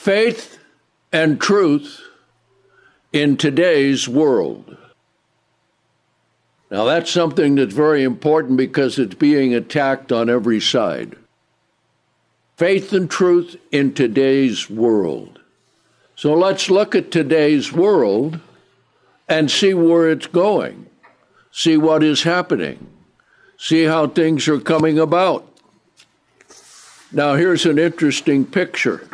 faith and truth in today's world. Now that's something that's very important because it's being attacked on every side. Faith and truth in today's world. So let's look at today's world and see where it's going, see what is happening, see how things are coming about. Now here's an interesting picture.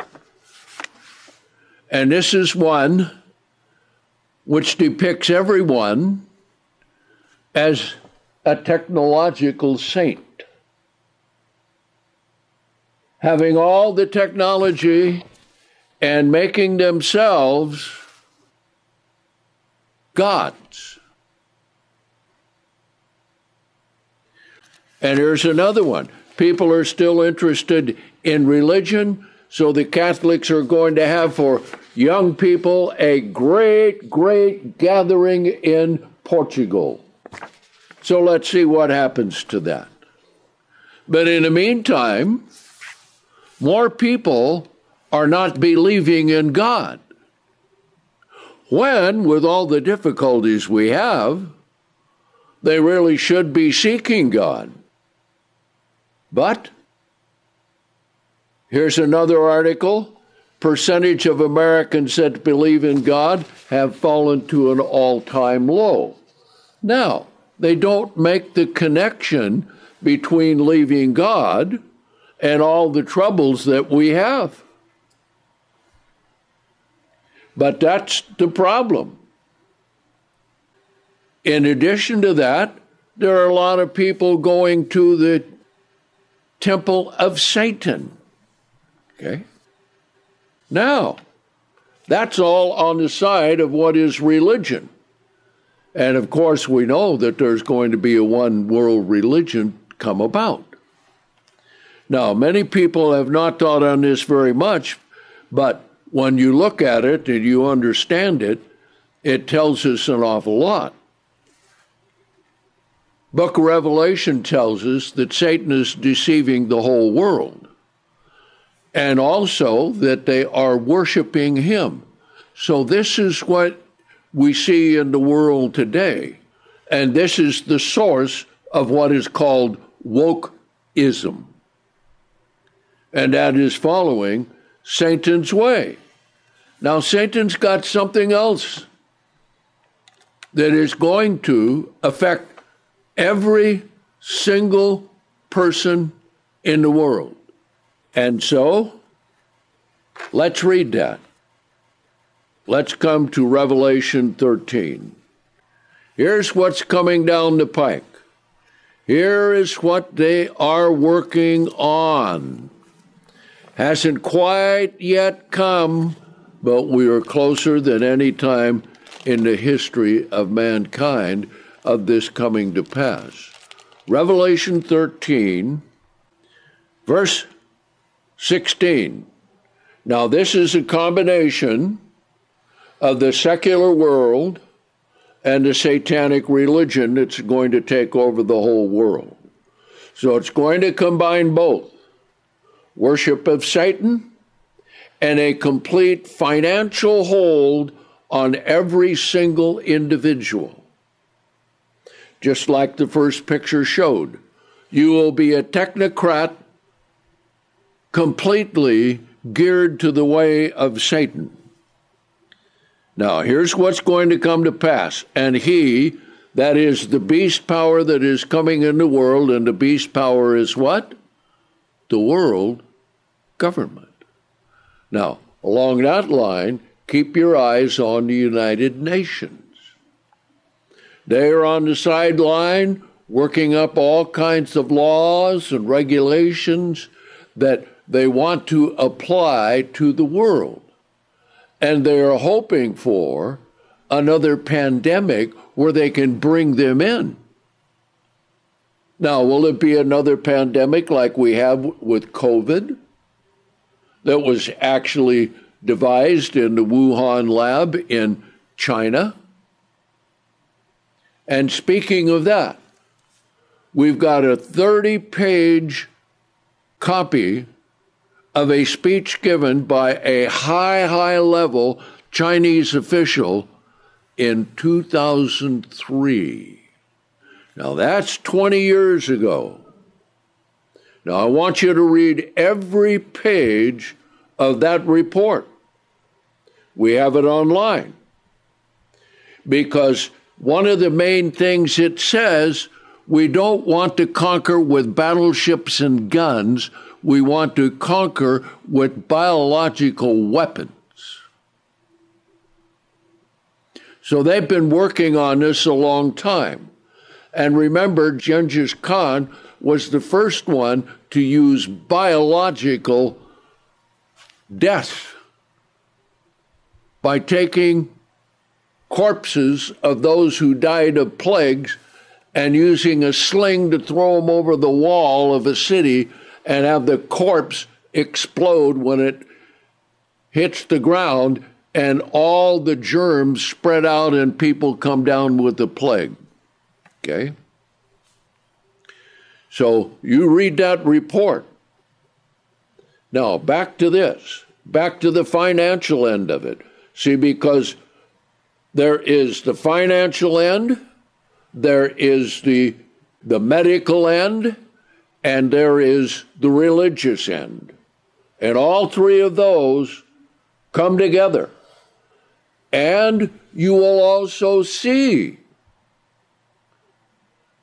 And this is one which depicts everyone as a technological saint, having all the technology and making themselves gods. And here's another one. People are still interested in religion, so the Catholics are going to have for young people a great, great gathering in Portugal. So let's see what happens to that. But in the meantime, more people are not believing in God. When, with all the difficulties we have, they really should be seeking God. But here's another article. Percentage of Americans that believe in God have fallen to an all-time low. Now, they don't make the connection between leaving God and all the troubles that we have. But that's the problem. In addition to that, there are a lot of people going to the temple of Satan. Okay? Now, that's all on the side of what is religion. And of course, we know that there's going to be a one world religion come about. Now, many people have not thought on this very much, but when you look at it and you understand it, it tells us an awful lot. Book of Revelation tells us that Satan is deceiving the whole world, and also that they are worshiping him. So this is what we see in the world today, and this is the source of what is called wokeism, and that is following Satan's way. Now Satan's got something else that is going to affect every single person in the world. And so, let's read that. Let's come to Revelation 13. Here's what's coming down the pike. Here is what they are working on. Hasn't quite yet come, but we are closer than any time in the history of mankind of this coming to pass. Revelation 13, verse 16. Now this is a combination of the secular world and the satanic religion that's going to take over the whole world. So it's going to combine both worship of Satan and a complete financial hold on every single individual. Just like the first picture showed, you will be a technocrat completely geared to the way of Satan. Now, here's what's going to come to pass. And he, that is the beast power that is coming in the world, and the beast power is what? The world government. Now, along that line, keep your eyes on the United Nations. They are on the sideline, working up all kinds of laws and regulations that they want to apply to the world. And they are hoping for another pandemic where they can bring them in. Now, will it be another pandemic like we have with COVID that was actually devised in the Wuhan lab in China? And speaking of that, we've got a 30-page copy of a speech given by a high-level Chinese official in 2003. Now, that's 20 years ago. Now, I want you to read every page of that report. We have it online. Because one of the main things it says, we don't want to conquer with battleships and guns. We want to conquer with biological weapons. So they've been working on this a long time. And remember, Genghis Khan was the first one to use biological death by taking corpses of those who died of plagues and using a sling to throw them over the wall of a city and have the corpse explode when it hits the ground and all the germs spread out and people come down with the plague. Okay? So you read that report. Now, back to this, back to the financial end of it. See, because there is the financial end, there is the medical end, and there is the religious end. And all three of those come together. And you will also see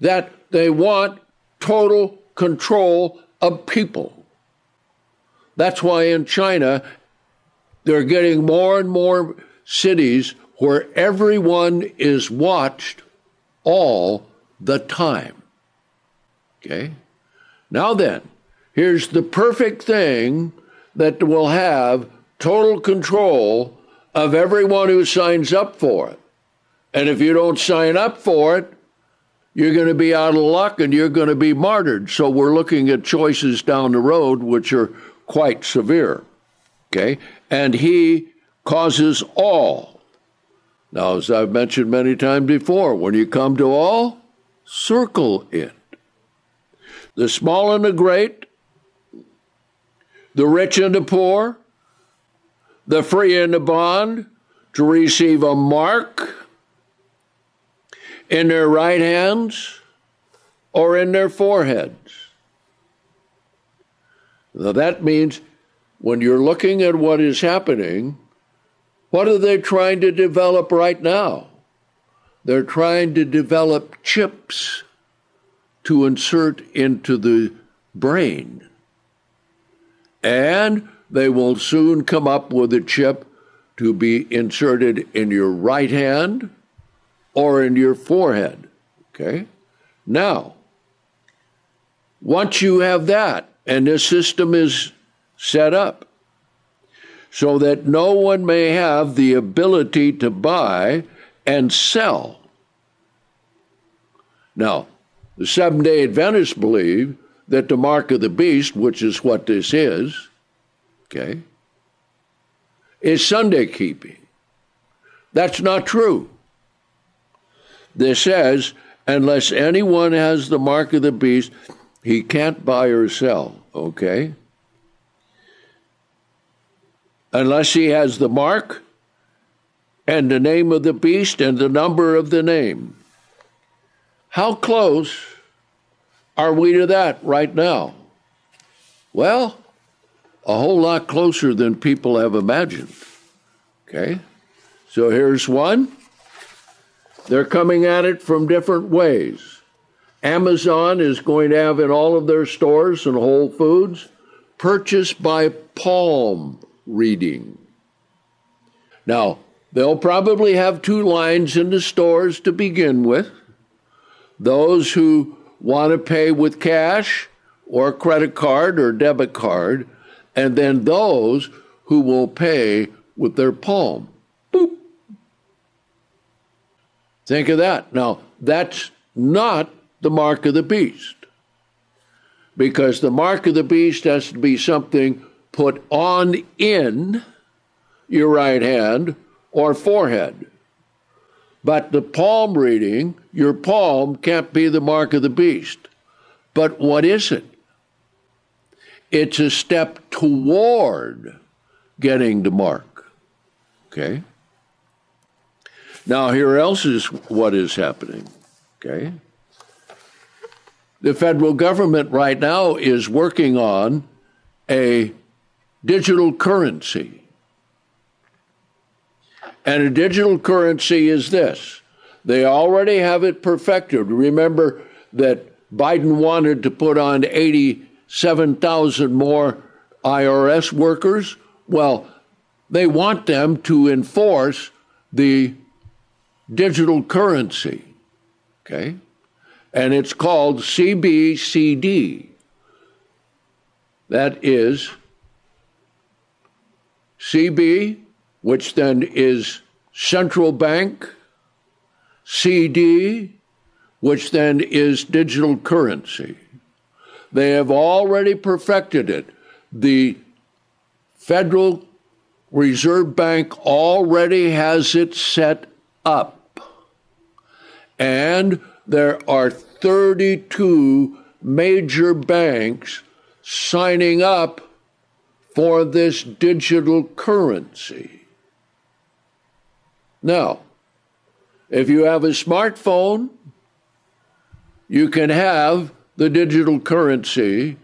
that they want total control of people. That's why in China, they're getting more and more cities where everyone is watched all the time. Okay? Now then, here's the perfect thing that will have total control of everyone who signs up for it. And if you don't sign up for it, you're going to be out of luck and you're going to be martyred. So we're looking at choices down the road which are quite severe. Okay? And he causes all. Now, as I've mentioned many times before, when you come to all, circle it. The small and the great, the rich and the poor, the free and the bond, to receive a mark in their right hands or in their foreheads. Now, that means when you're looking at what is happening, what are they trying to develop right now? They're trying to develop chips to insert into the brain. And they will soon come up with a chip to be inserted in your right hand or in your forehead. Okay? Now, once you have that, and this system is set up, so that no one may have the ability to buy and sell. Now, the Seventh-day Adventists believe that the mark of the beast, which is what this is, okay, is Sunday keeping. That's not true. This says, unless anyone has the mark of the beast, he can't buy or sell, okay? Unless he has the mark and the name of the beast and the number of the name. How close are we to that right now? Well, a whole lot closer than people have imagined. Okay? So here's one. They're coming at it from different ways. Amazon is going to have in all of their stores and Whole Foods, purchase by palm reading. Now, they'll probably have two lines in the stores to begin with. Those who want to pay with cash or credit card or debit card, and then those who will pay with their palm. Boop. Think of that. Now, that's not the mark of the beast, because the mark of the beast has to be something put on in your right hand or forehead. But the palm reading, your palm can't be the mark of the beast. But what is it? It's a step toward getting the mark, okay? Now, here else is what is happening, okay? The federal government right now is working on a digital currency. And a digital currency is this. They already have it perfected. Remember that Biden wanted to put on 87,000 more IRS workers? Well, they want them to enforce the digital currency, okay? And it's called CBCG. That is CB, which then is central bank, CD, which then is digital currency. They have already perfected it. The Federal Reserve Bank already has it set up. And there are 32 major banks signing up for this digital currency. Now, if you have a smartphone, you can have the digital currency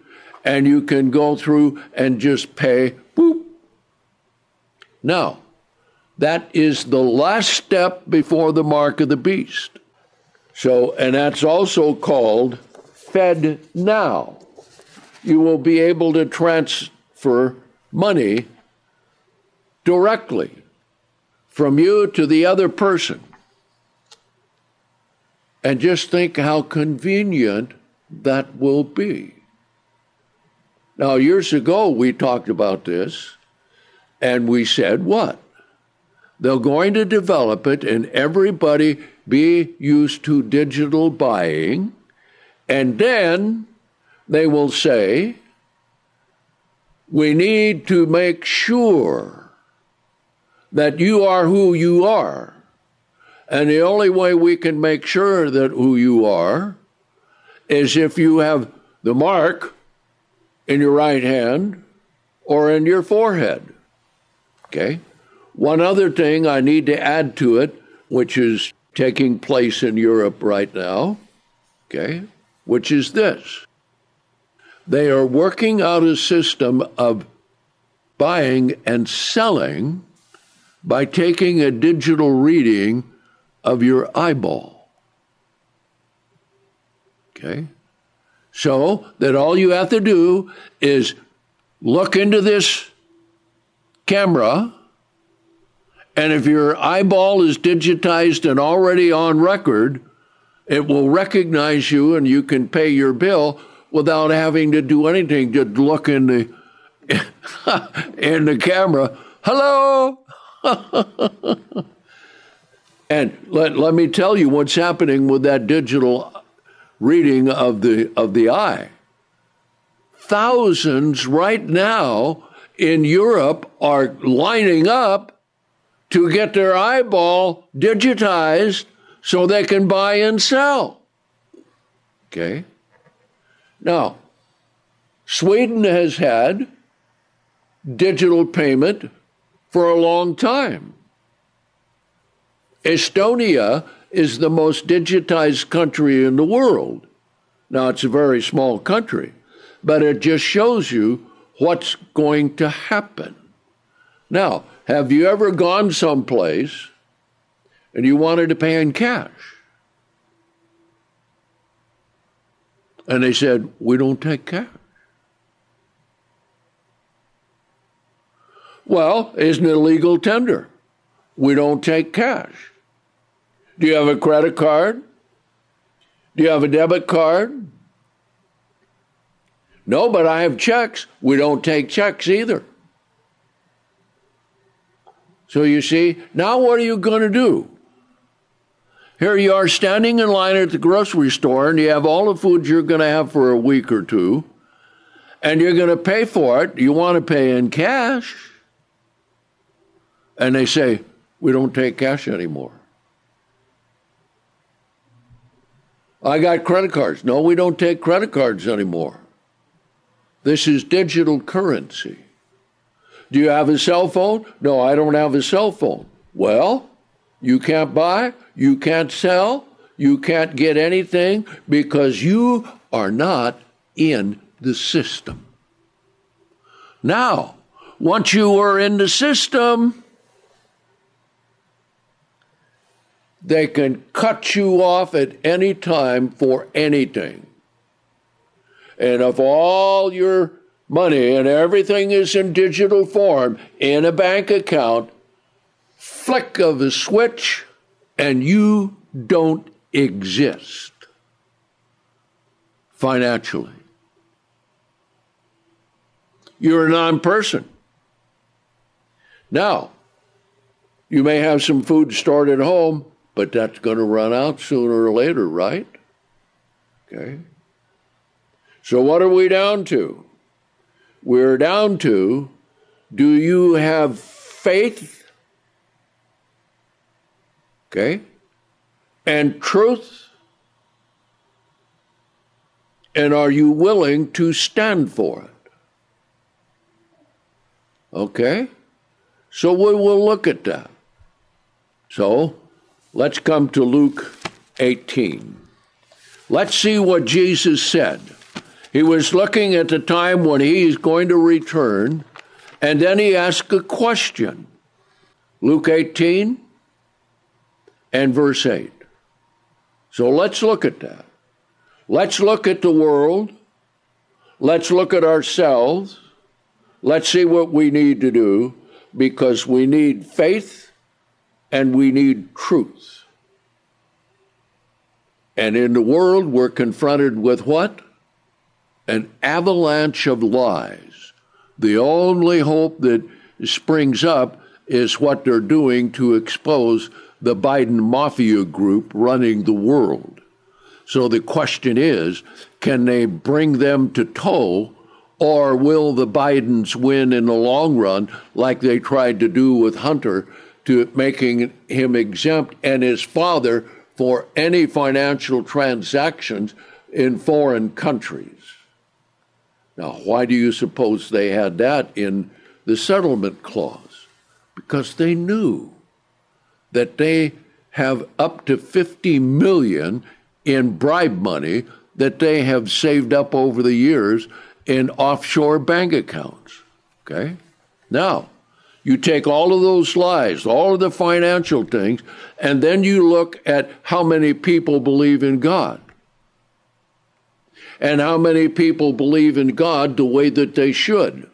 and you can go through and just pay, boop. Now, that is the last step before the mark of the beast. So, and that's also called FedNow. You will be able to transfer money directly from you to the other person. And just think how convenient that will be. Now, years ago, we talked about this, and we said what? They're going to develop it and everybody be used to digital buying, and then they will say, we need to make sure that you are who you are. And the only way we can make sure that who you are is if you have the mark in your right hand or in your forehead, okay? One other thing I need to add to it, which is taking place in Europe right now, okay, which is this. They are working out a system of buying and selling by taking a digital reading of your eyeball, okay? So that all you have to do is look into this camera, and if your eyeball is digitized and already on record, it will recognize you and you can pay your bill without having to do anything, just look in the, in the camera, hello! And let me tell you what's happening with that digital reading of the eye. Thousands right now in Europe are lining up to get their eyeball digitized so they can buy and sell. Okay? Now, Sweden has had digital payment for a long time. Estonia is the most digitized country in the world. Now, it's a very small country, but it just shows you what's going to happen. Now, have you ever gone someplace and you wanted to pay in cash? And they said, we don't take cash. Well, isn't it illegal tender? We don't take cash. Do you have a credit card? Do you have a debit card? No, but I have checks. We don't take checks either. So you see, now what are you going to do? Here you are standing in line at the grocery store and you have all the food you're going to have for a week or two and you're going to pay for it. You want to pay in cash. And they say, we don't take cash anymore. I got credit cards. No, we don't take credit cards anymore. This is digital currency. Do you have a cell phone? No, I don't have a cell phone. Well, you can't buy, you can't sell, you can't get anything because you are not in the system. Now, once you were in the system, they can cut you off at any time for anything. And if all your money and everything is in digital form in a bank account, flick of a switch and you don't exist financially. You're a non-person. Now, you may have some food stored at home, but that's going to run out sooner or later, right? Okay. So what are we down to? We're down to, do you have faith? Okay. And truth? And are you willing to stand for it? Okay. So we will look at that. So let's come to Luke 18. Let's see what Jesus said. He was looking at the time when he is going to return, and then he asked a question. Luke 18 and verse 8. So let's look at that. Let's look at the world. Let's look at ourselves. Let's see what we need to do, because we need faith and we need truth. And in the world, we're confronted with what? An avalanche of lies. The only hope that springs up is what they're doing to expose the Biden mafia group running the world. So the question is, can they bring them to toe, or will the Bidens win in the long run like they tried to do with Hunter, to making him exempt and his father for any financial transactions in foreign countries? Now, why do you suppose they had that in the settlement clause? Because they knew that they have up to $50 million in bribe money that they have saved up over the years in offshore bank accounts, okay? Now, you take all of those lies, all of the financial things, and then you look at how many people believe in God. And how many people believe in God the way that they should?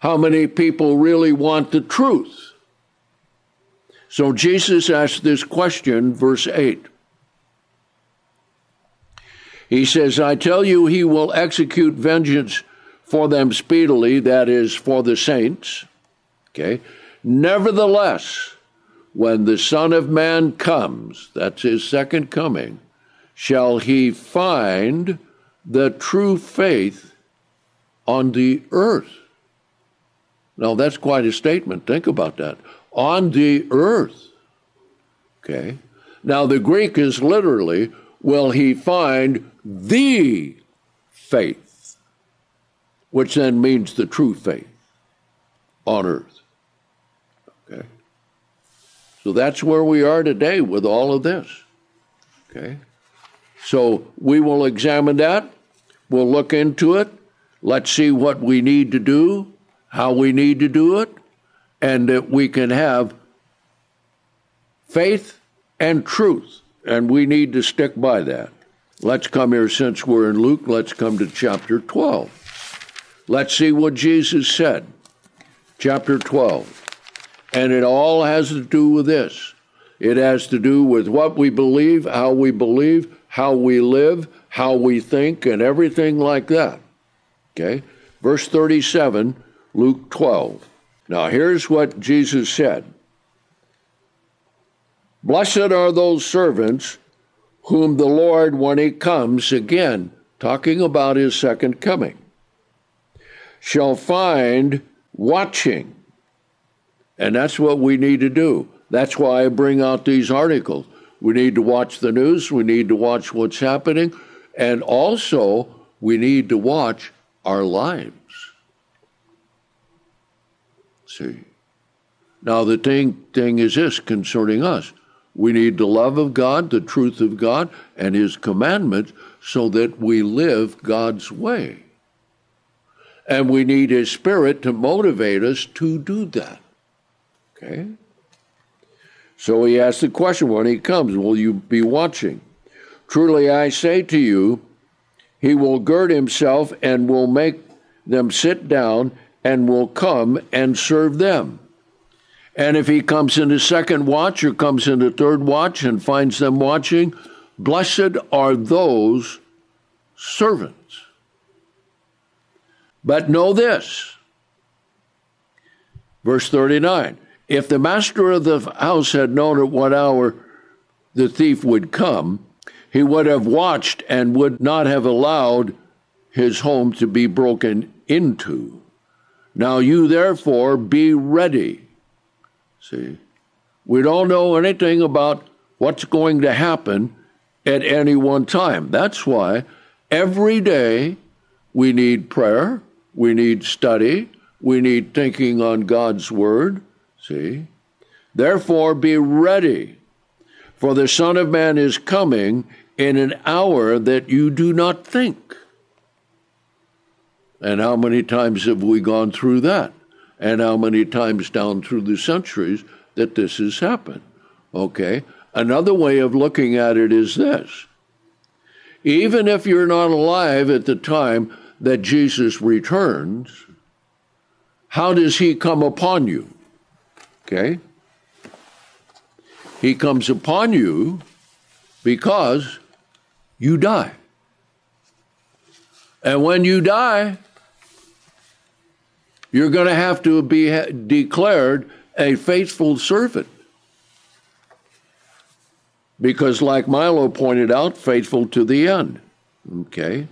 How many people really want the truth? So Jesus asked this question, verse 8. He says, I tell you, he will execute vengeance for them speedily, that is, for the saints. Okay. Nevertheless, when the Son of Man comes, that's his second coming, shall he find the true faith on the earth? Now, that's quite a statement. Think about that. On the earth. Okay. Now, the Greek is literally, will he find the faith, which then means the true faith on earth. Okay. So that's where we are today with all of this. Okay. So we will examine that. We'll look into it. Let's see what we need to do, how we need to do it, and that we can have faith and truth. And we need to stick by that. Let's come here, since we're in Luke, let's come to chapter 12. Let's see what Jesus said. Chapter 12. And it all has to do with this. It has to do with what we believe, how we live, how we think, and everything like that. Okay? Verse 37, Luke 12. Now, here's what Jesus said. Blessed are those servants whom the Lord, when he comes again, talking about his second coming, shall find watching. And that's what we need to do. That's why I bring out these articles. We need to watch the news. We need to watch what's happening. And also, we need to watch our lives. See? Now the thing is this concerning us. We need the love of God, the truth of God, and His commandments so that we live God's way. And we need His Spirit to motivate us to do that. Okay? So he asks the question when he comes, will you be watching? Truly I say to you, he will gird himself and will make them sit down and will come and serve them. And if he comes in the second watch or comes in the third watch and finds them watching, blessed are those servants. But know this, verse 39, if the master of the house had known at what hour the thief would come, he would have watched and would not have allowed his home to be broken into. Now you therefore be ready. See, we don't know anything about what's going to happen at any one time. That's why every day we need prayer, we need study, we need thinking on God's word. See? Therefore be ready, for the Son of Man is coming in an hour that you do not think. And how many times have we gone through that? And how many times down through the centuries that this has happened? Okay? Another way of looking at it is this. Even if you're not alive at the time that Jesus returns, how does he come upon you? Okay? He comes upon you because you die. And when you die, you're going to have to be declared a faithful servant. Because like Milo pointed out, faithful to the end. Okay?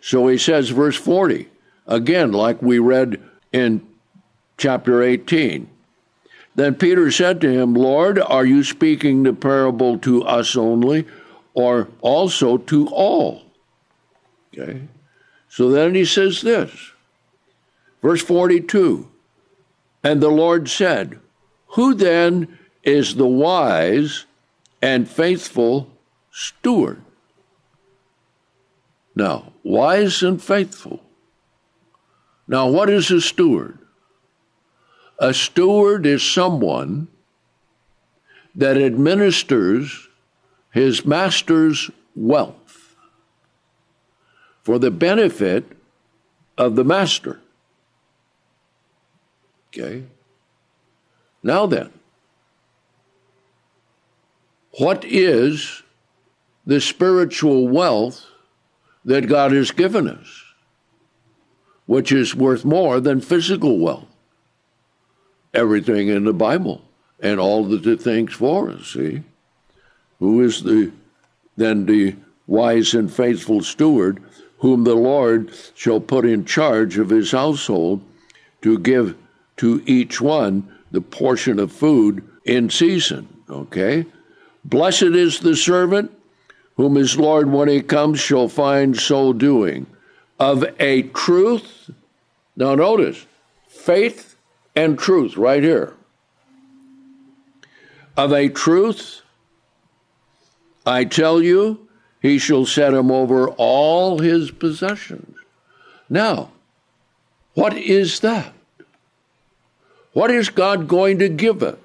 So he says, verse 40, again, like we read in chapter 18, then Peter said to him, Lord, are you speaking the parable to us only, or also to all? Okay. So then he says this, verse 42, and the Lord said, who then is the wise and faithful steward? Now, wise and faithful. Now, what is a steward? A steward is someone that administers his master's wealth for the benefit of the master. Okay? Now then, what is the spiritual wealth that God has given us, which is worth more than physical wealth? Everything in the Bible and all that it thinks for us, see? Who is then the wise and faithful steward whom the Lord shall put in charge of his household to give to each one the portion of food in season, okay? Blessed is the servant whom his Lord when he comes shall find so doing. Of a truth, now notice, faith, and truth, right here. Of a truth, I tell you, he shall set him over all his possessions. Now, what is that? What is God going to give us?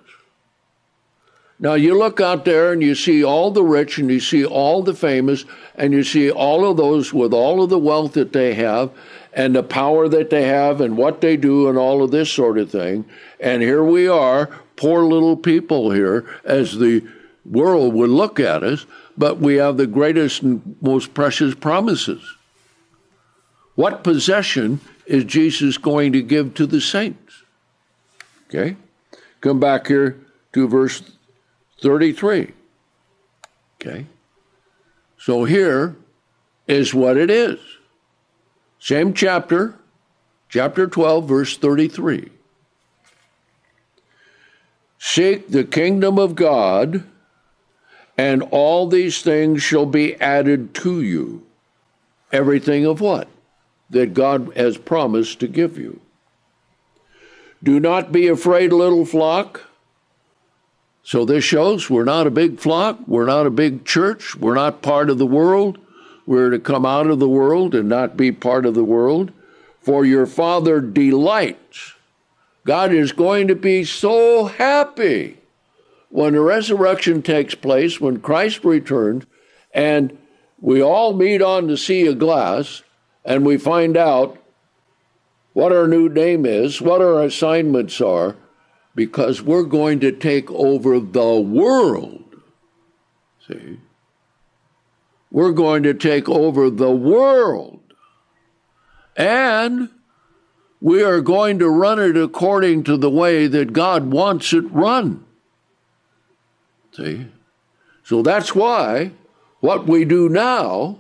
Now, you look out there and you see all the rich and you see all the famous and you see all of those with all of the wealth that they have and the power that they have and what they do and all of this sort of thing. And here we are, poor little people here, as the world would look at us, but we have the greatest and most precious promises. What possession is Jesus going to give to the saints? Okay, come back here to verse 33. Okay, so here is what it is. Same chapter, chapter 12, verse 33. Seek the kingdom of God, and all these things shall be added to you. everything of what? That God has promised to give you. Do not be afraid, little flock. So this shows we're not a big flock, we're not a big church, we're not part of the world. We're to come out of the world and not be part of the world. For your Father delights. God is going to be so happy when the resurrection takes place, when Christ returns, and we all meet on the sea of glass, and we find out what our new name is, what our assignments are, because we're going to take over the world. See? We're going to take over the world. And we are going to run it according to the way that God wants it run. See? So that's why what we do now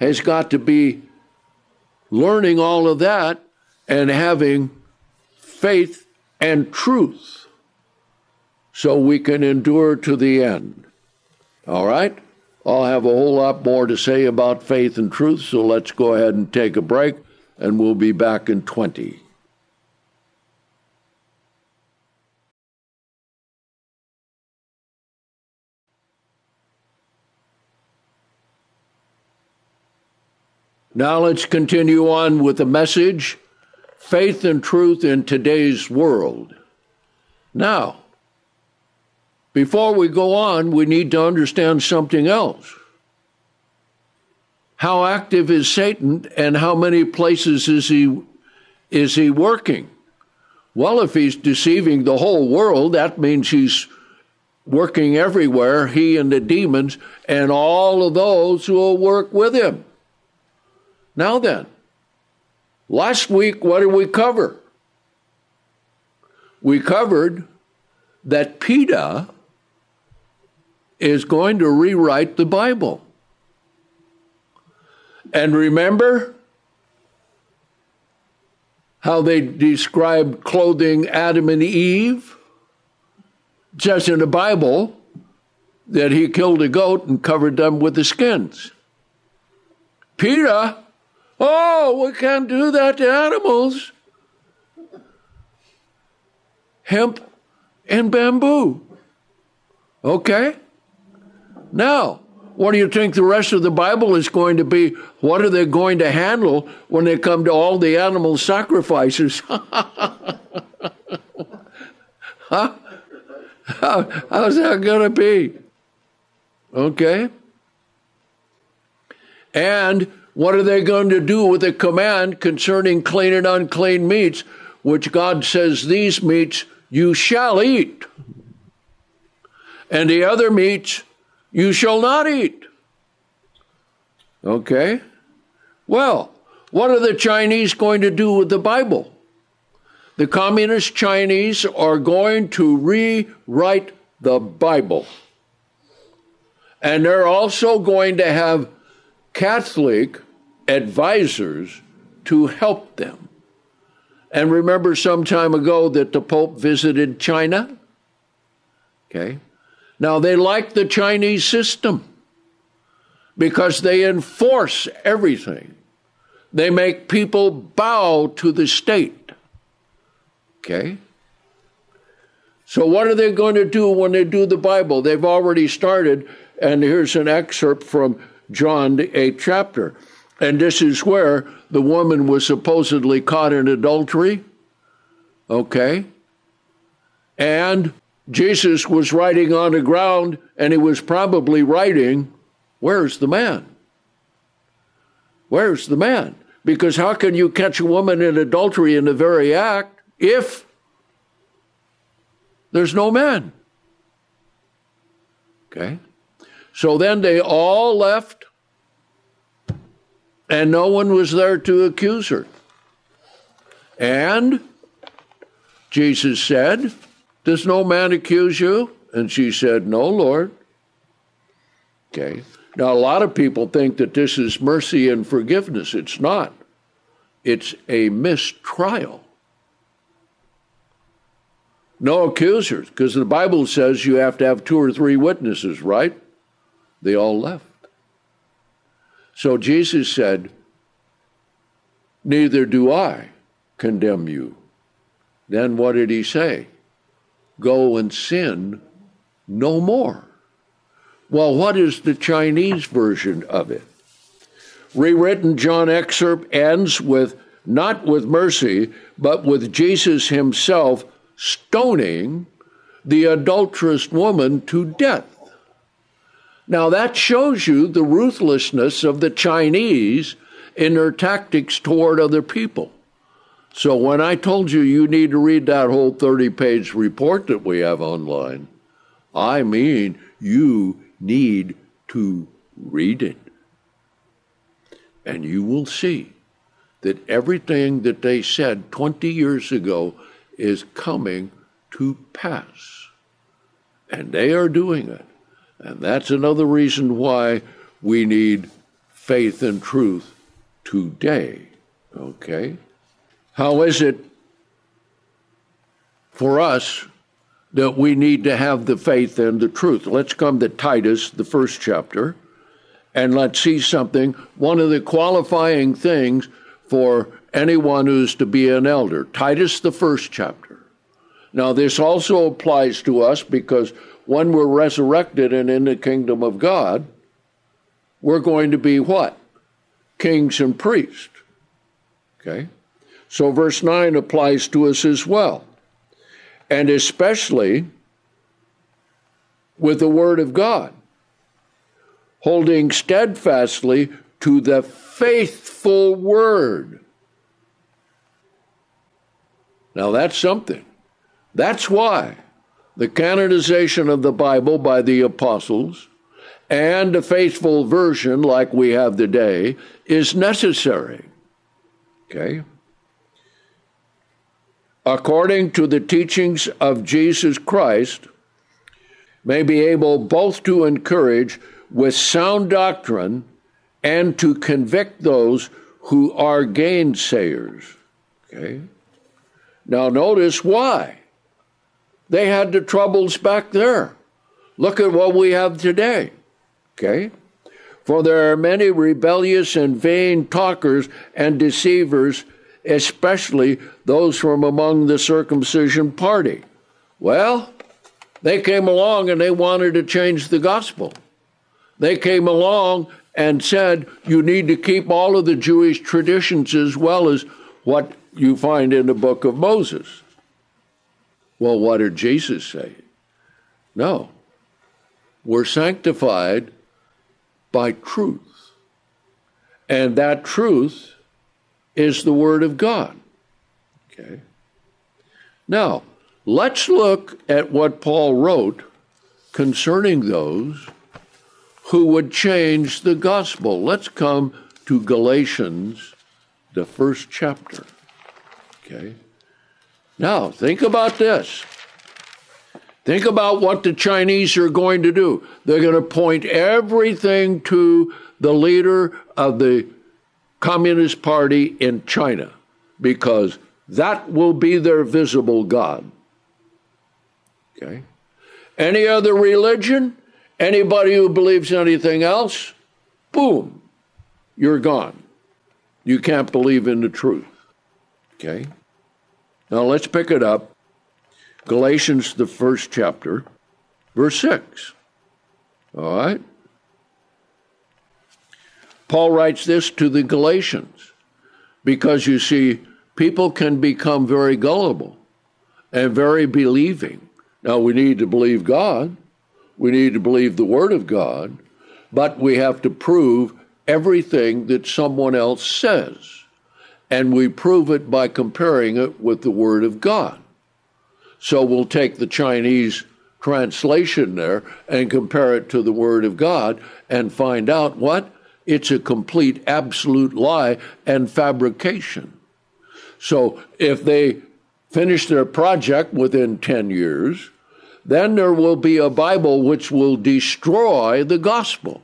has got to be learning all of that and having faith and truth so we can endure to the end. All right? I'll have a whole lot more to say about faith and truth, so let's go ahead and take a break, and we'll be back in 20. Now let's continue on with the message, Faith and Truth in Today's World. Now, before we go on, we need to understand something else. How active is Satan, and how many places is he working? Well, if he's deceiving the whole world, that means he's working everywhere, he and the demons, and all of those who will work with him. Now then, last week, what did we cover? We covered that PETA is going to rewrite the Bible. And remember how they described clothing Adam and Eve? It says in the Bible that he killed a goat and covered them with the skins. PETA, oh, we can't do that to animals. Hemp and bamboo. Okay? Now, what do you think the rest of the Bible is going to be? What are they going to handle when they come to all the animal sacrifices? Huh? How's that going to be? Okay? And what are they going to do with the command concerning clean and unclean meats, which God says these meats you shall eat, and the other meats you shall not eat? Okay? Well, what are the Chinese going to do with the Bible? The communist Chinese are going to rewrite the Bible. And they're also going to have Catholic advisors to help them. And remember some time ago that the Pope visited China? Okay. Now they like the Chinese system because they enforce everything. They make people bow to the state. Okay. So what are they going to do when they do the Bible? They've already started, and here's an excerpt from John, the 8th chapter. And this is where the woman was supposedly caught in adultery. Okay. And Jesus was writing on the ground, and he was probably writing, where's the man? Where's the man? Because how can you catch a woman in adultery in the very act if there's no man? Okay. So then they all left, and no one was there to accuse her. And Jesus said, does no man accuse you? And she said, no, Lord. Okay. Now, a lot of people think that this is mercy and forgiveness. It's not. It's a mistrial. No accusers, because the Bible says you have to have 2 or 3 witnesses, right? They all left. So Jesus said, neither do I condemn you. Then what did he say? Go and sin no more. Well, what is the Chinese version of it? Rewritten John excerpt ends with, not with mercy, but with Jesus himself stoning the adulterous woman to death. Now that shows you the ruthlessness of the Chinese in their tactics toward other people. So when I told you you need to read that whole 30-page report that we have online, I mean you need to read it. And you will see that everything that they said 20 years ago is coming to pass. And they are doing it. And that's another reason why we need faith and truth today, okay? How is it for us that we need to have the faith and the truth? Let's come to Titus, the first chapter, and let's see something. One of the qualifying things for anyone who's to be an elder, Titus, the first chapter. Now, this also applies to us because when we're resurrected and in the kingdom of God, we're going to be what? Kings and priests, okay? So verse 9 applies to us as well, and especially with the word of God, holding steadfastly to the faithful word. Now that's something. That's why the canonization of the Bible by the apostles and a faithful version like we have today is necessary, okay? According to the teachings of Jesus Christ, may be able both to encourage with sound doctrine and to convict those who are gainsayers, okay? Now notice why. They had the troubles back there. Look at what we have today, okay? For there are many rebellious and vain talkers and deceivers, especially those from among the circumcision party. Well, they came along and they wanted to change the gospel. They came along and said, you need to keep all of the Jewish traditions as well as what you find in the book of Moses. Well, what did Jesus say? No, we're sanctified by truth. And that truth is the word of God, okay? Now, let's look at what Paul wrote concerning those who would change the gospel. Let's come to Galatians, the first chapter, okay? Now, think about this. Think about what the Chinese are going to do. They're going to point everything to the leader of the Communist Party in China, because that will be their visible God, okay? Any other religion, anybody who believes anything else, boom, you're gone. You can't believe in the truth, okay? Now let's pick it up. Galatians, the first chapter, verse 6, all right? Paul writes this to the Galatians, because you see, people can become very gullible and very believing. Now we need to believe God, we need to believe the word of God, but we have to prove everything that someone else says. And we prove it by comparing it with the word of God. So we'll take the Chinese translation there and compare it to the word of God and find out what? It's a complete, absolute lie and fabrication. So if they finish their project within 10 years, then there will be a Bible which will destroy the gospel.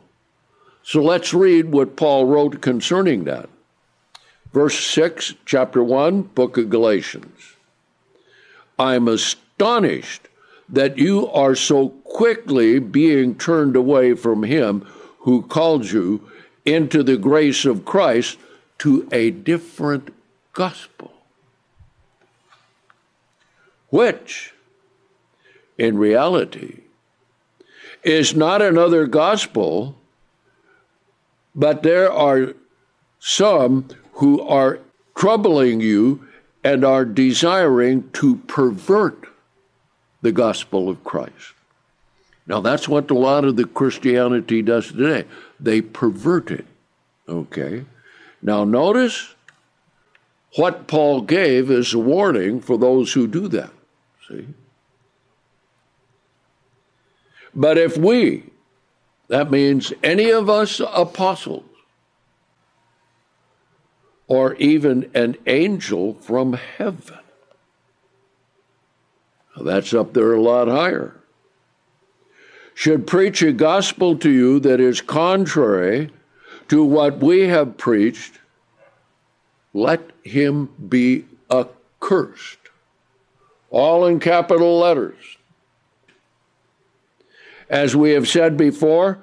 So let's read what Paul wrote concerning that. Verse 6, chapter 1, book of Galatians. I'm astonished that you are so quickly being turned away from him who called you into the grace of Christ to a different gospel, which in reality is not another gospel, but there are some who are troubling you and are desiring to pervert the gospel of Christ. Now, that's what a lot of the Christianity does today. They pervert it, okay? Now, notice what Paul gave as a warning for those who do that, see? But if we, that means any of us apostles, or even an angel from heaven, now that's up there a lot higher, should preach a gospel to you that is contrary to what we have preached, let him be accursed. All in capital letters. As we have said before,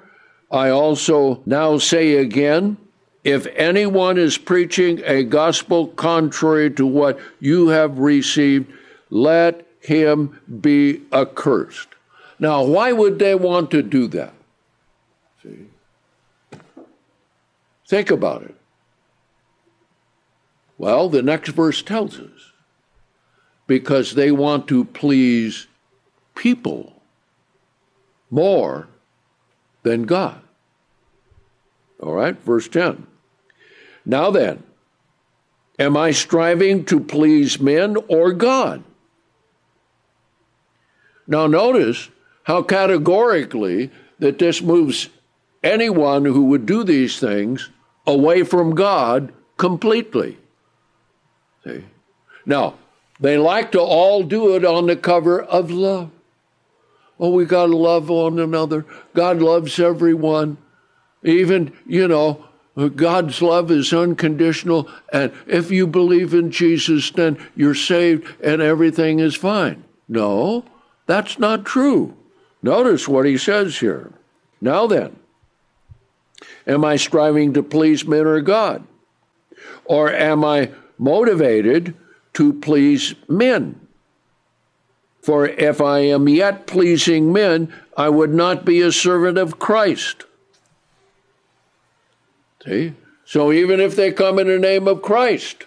I also now say again, if anyone is preaching a gospel contrary to what you have received, let him be accursed. Now, why would they want to do that? See? Think about it. Well, the next verse tells us, because they want to please people more than God. All right, verse 10. Now then, am I striving to please men or God? Now notice how categorically that this moves anyone who would do these things away from God completely. See? Now, they like to all do it on the cover of love. Oh, we got to love one another. God loves everyone. Even, you know, God's love is unconditional, and if you believe in Jesus, then you're saved and everything is fine. No, that's not true. Notice what he says here. Now then, am I striving to please men or God? Or am I motivated to please men? For if I am yet pleasing men, I would not be a servant of Christ. See? So even if they come in the name of Christ,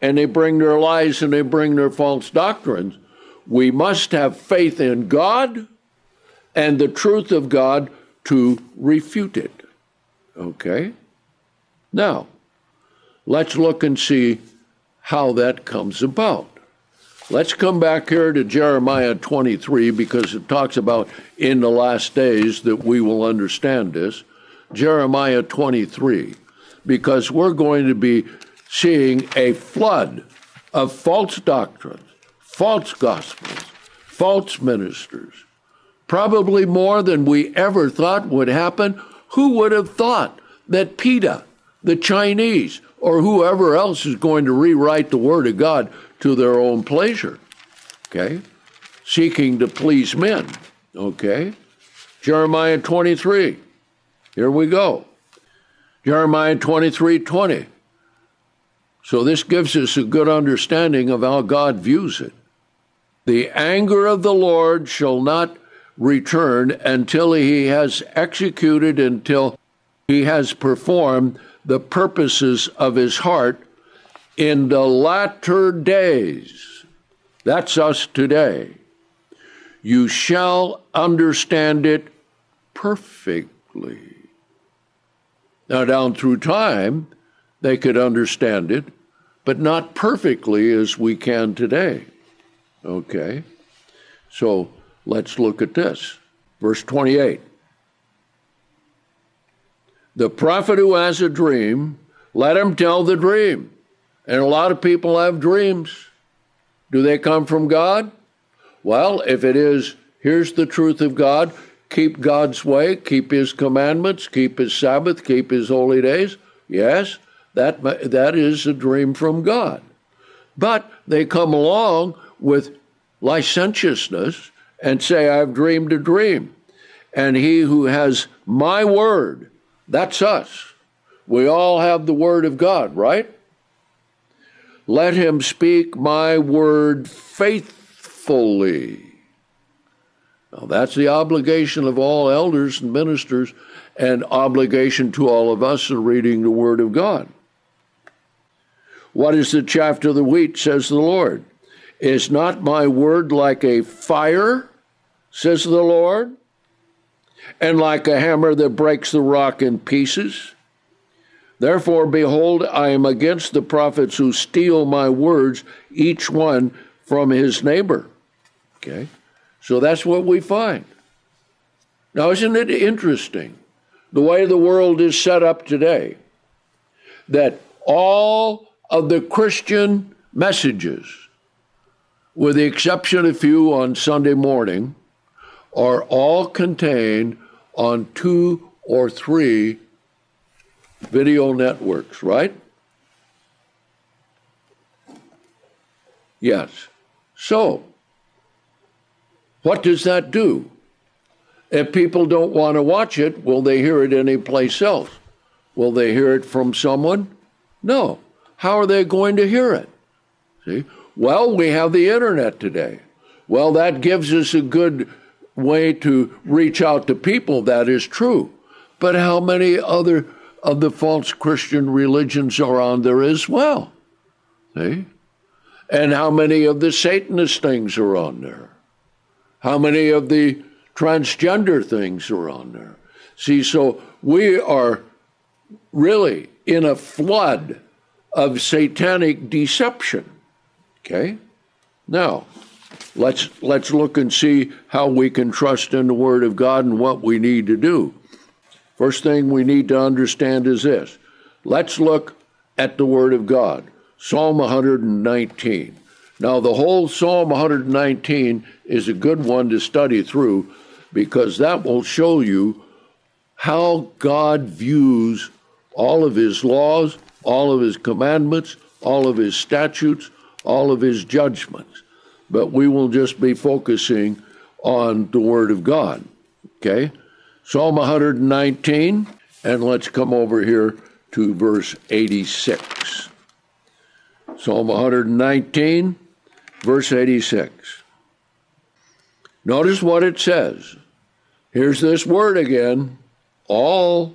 and they bring their lies and they bring their false doctrines, we must have faith in God and the truth of God to refute it. Okay? Now, let's look and see how that comes about. Let's come back here to Jeremiah 23, because it talks about in the last days that we will understand this. Jeremiah 23, because we're going to be seeing a flood of false doctrines, false gospels, false ministers, probably more than we ever thought would happen. Who would have thought that PETA, the Chinese, or whoever else is going to rewrite the Word of God to their own pleasure, okay? Seeking to please men, okay? Jeremiah 23, here we go. Jeremiah 23:20. So this gives us a good understanding of how God views it. The anger of the Lord shall not return until he has executed, until he has performed the purposes of his heart in the latter days. That's us today. You shall understand it perfectly. Now, down through time, they could understand it, but not perfectly as we can today. Okay? So, let's look at this. Verse 28. The prophet who has a dream, let him tell the dream. And a lot of people have dreams. Do they come from God? Well, if it is, here's the truth of God, keep God's way, keep his commandments, keep his Sabbath, keep his holy days. Yes, that is a dream from God. But they come along with licentiousness and say, I've dreamed a dream. And he who has my word, that's us. We all have the word of God, right? Let him speak my word faithfully. Now, that's the obligation of all elders and ministers, and obligation to all of us in reading the word of God. What is the chaff of the wheat, says the Lord? Is not my word like a fire, says the Lord, and like a hammer that breaks the rock in pieces? Therefore, behold, I am against the prophets who steal my words, each one from his neighbor. Okay, so that's what we find. Now, isn't it interesting, the way the world is set up today, that all of the Christian messages, with the exception of a few on Sunday morning, are all contained on 2 or 3 video networks, right? Yes. So, what does that do? If people don't want to watch it, will they hear it anyplace else? Will they hear it from someone? No. How are they going to hear it? See? Well, we have the internet today. Well, that gives us a good way to reach out to people, that is true. But how many other of the false Christian religions are on there as well? See? And how many of the Satanist things are on there? How many of the transgender things are on there? See, so we are really in a flood of satanic deception. Okay? Now, let's look and see how we can trust in the Word of God and what we need to do. First thing we need to understand is this. Let's look at the Word of God. Psalm 119. Now, the whole Psalm 119 is a good one to study through, because that will show you how God views all of his laws, all of his commandments, all of his statutes, all of his judgments. But we will just be focusing on the Word of God, okay? Psalm 119, and let's come over here to verse 86. Psalm 119, verse 86. Notice what it says. Here's this word again, all.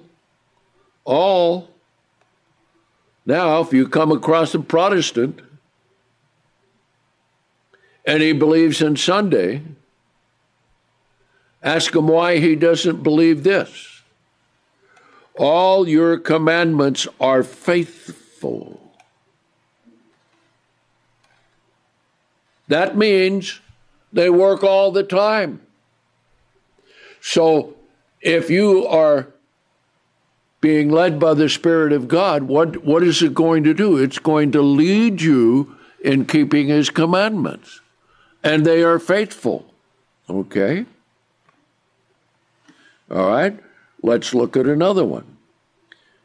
Now, if you come across a Protestant, and he believes in Sunday, ask him why he doesn't believe this. All your commandments are faithful. That means they work all the time. So if you are being led by the Spirit of God, what is it going to do? It's going to lead you in keeping his commandments. And they are faithful. Okay? All right. Let's look at another one.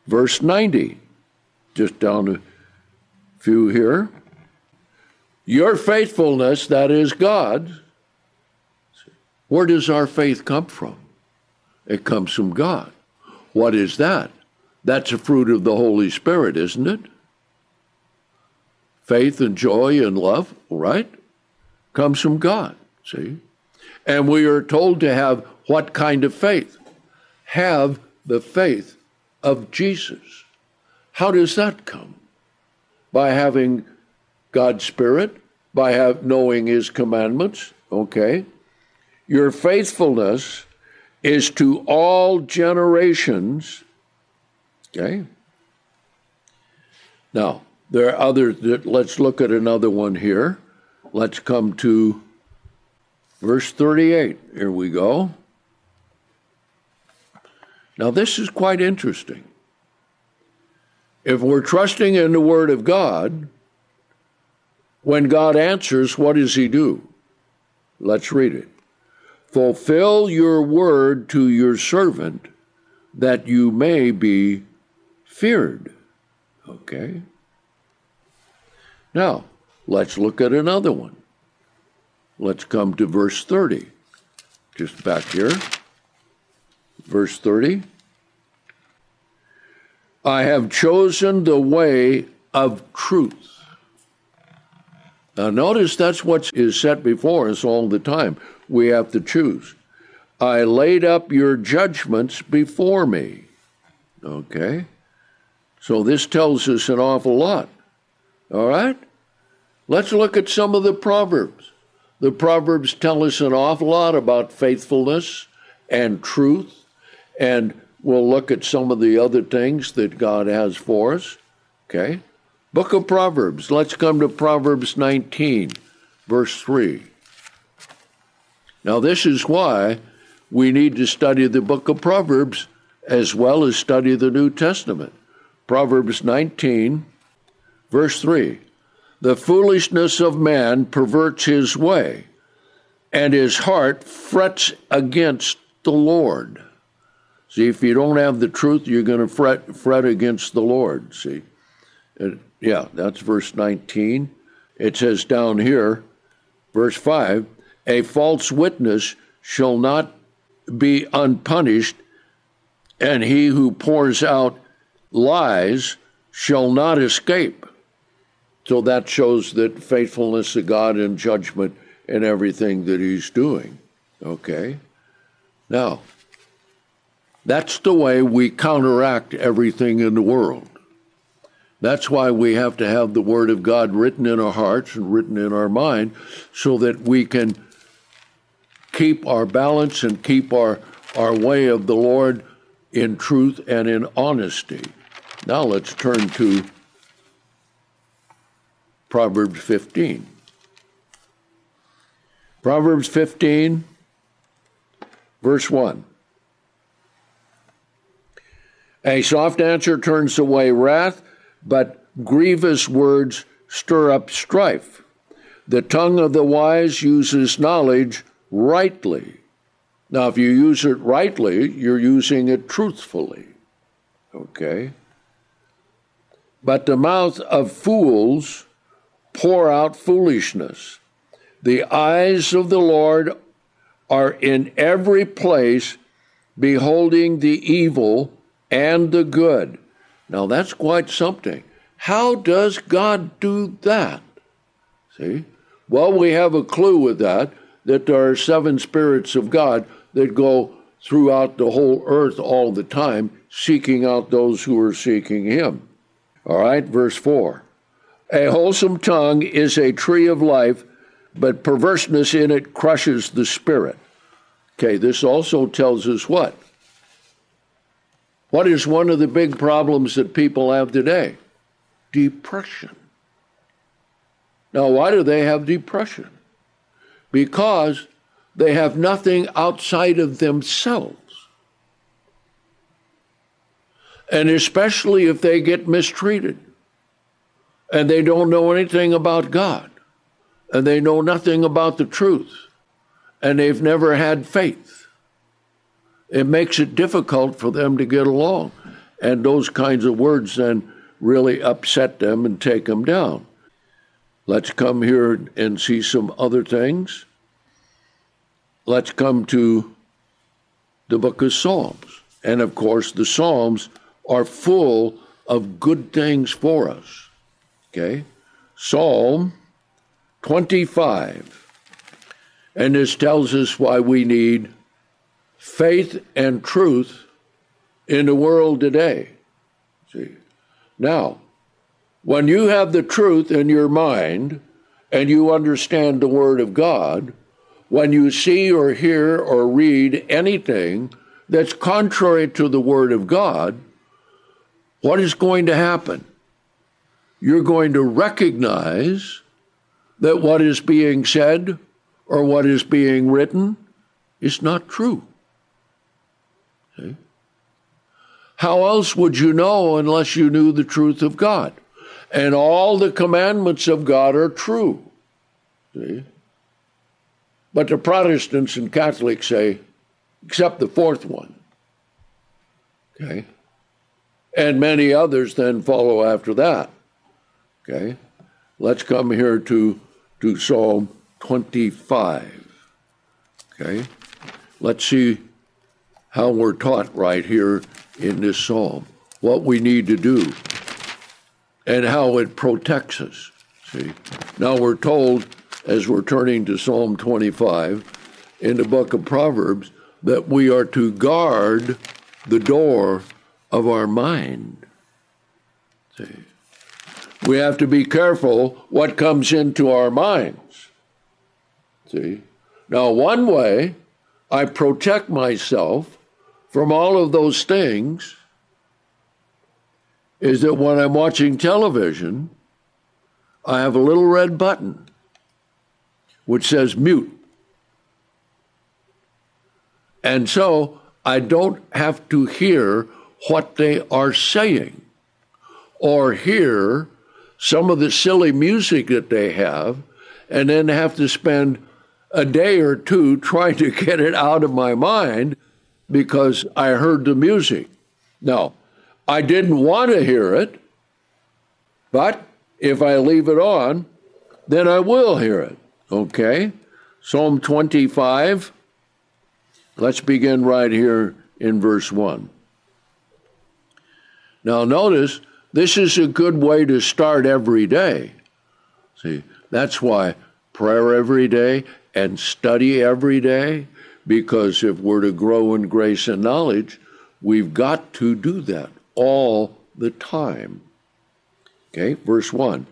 Verse 90. Just down a few here. Your faithfulness, that is God. Where does our faith come from? It comes from God. What is that? That's a fruit of the Holy Spirit, isn't it? Faith and joy and love, right? Comes from God, see? And we are told to have what kind of faith? Have the faith of Jesus. How does that come? By having God's Spirit, by knowing his commandments, okay? Your faithfulness is to all generations, okay? Now, there are others that, let's look at another one here. Let's come to verse 38. Here we go. Now, this is quite interesting. If we're trusting in the Word of God, when God answers, what does he do? Let's read it. Fulfill your word to your servant, that you may be feared. Okay? Now, let's look at another one. Let's come to verse 30. Just back here. Verse 30. I have chosen the way of truth. Now notice that's what is set before us all the time. We have to choose. I laid up your judgments before me. Okay? So this tells us an awful lot. All right? Let's look at some of the Proverbs. The Proverbs tell us an awful lot about faithfulness and truth, and we'll look at some of the other things that God has for us. Okay? Book of Proverbs. Let's come to Proverbs 19, verse 3. Now, this is why we need to study the book of Proverbs as well as study the New Testament. Proverbs 19, verse 3. The foolishness of man perverts his way, and his heart frets against the Lord. See, if you don't have the truth, you're going to fret against the Lord, see? Yeah, that's verse 19. It says down here, verse 5, a false witness shall not be unpunished, and he who pours out lies shall not escape. So that shows that faithfulness of God and judgment in everything that he's doing, okay? Now, that's the way we counteract everything in the world. That's why we have to have the Word of God written in our hearts and written in our mind so that we can keep our balance and keep our way of the Lord in truth and in honesty. Now let's turn to Proverbs 15. Proverbs 15, verse 1. A soft answer turns away wrath, but grievous words stir up strife. The tongue of the wise uses knowledge rightly. Now, if you use it rightly, you're using it truthfully. Okay? But the mouth of fools pour out foolishness. The eyes of the Lord are in every place, beholding the evil and the good. Now that's quite something. How does God do that? See? Well, we have a clue with that there are seven spirits of God that go throughout the whole earth all the time, seeking out those who are seeking him. All right, verse 4. A wholesome tongue is a tree of life, but perverseness in it crushes the spirit. Okay, this also tells us what? What is one of the big problems that people have today? Depression. Now, why do they have depression? Because they have nothing outside of themselves. And especially if they get mistreated and they don't know anything about God and they know nothing about the truth and they've never had faith. It makes it difficult for them to get along. And those kinds of words then really upset them and take them down. Let's come here and see some other things. Let's come to the book of Psalms. And of course, the Psalms are full of good things for us. Okay? Psalm 25. And this tells us why we need faith and truth in the world today. See? Now, when you have the truth in your mind and you understand the Word of God, when you see or hear or read anything that's contrary to the Word of God, what is going to happen? You're going to recognize that what is being said or what is being written is not true. See? How else would you know unless you knew the truth of God? And all the commandments of God are true. See? But the Protestants and Catholics say, except the fourth one. Okay? And many others then follow after that. Okay? Let's come here to Psalm 25. Okay? Let's see how we're taught right here in this psalm. what we need to do and how it protects us. See, now we're told, as we're turning to Psalm 25 in the book of Proverbs, that we are to guard the door of our mind. See, we have to be careful what comes into our minds. See, now one way I protect myself from all of those things is that when I'm watching television, I have a little red button which says mute. And so I don't have to hear what they are saying or hear some of the silly music that they have and then have to spend a day or two trying to get it out of my mind because I heard the music. Now, I didn't want to hear it, but if I leave it on, then I will hear it. Okay, Psalm 25, let's begin right here in verse 1. Now notice, this is a good way to start every day. See, that's why prayer every day and study every day, because if we're to grow in grace and knowledge, we've got to do that all the time. Okay, verse 1,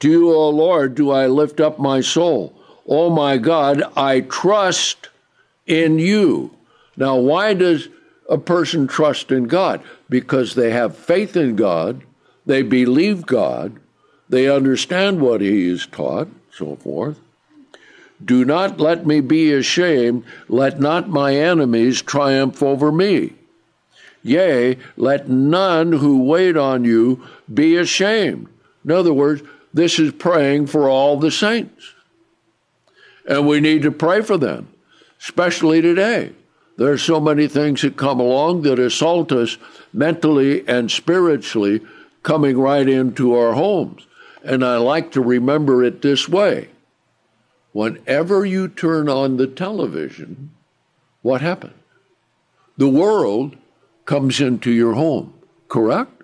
to you, O Lord, do I lift up my soul. O my God, I trust in you. Now, why does a person trust in God? Because they have faith in God, they believe God, they understand what he is taught, so forth. Do not let me be ashamed, let not my enemies triumph over me. Yea, let none who wait on you be ashamed. In other words, this is praying for all the saints. And we need to pray for them, especially today. There are so many things that come along that assault us mentally and spiritually, coming right into our homes. And I like to remember it this way. Whenever you turn on the television, what happens? The world comes into your home, correct?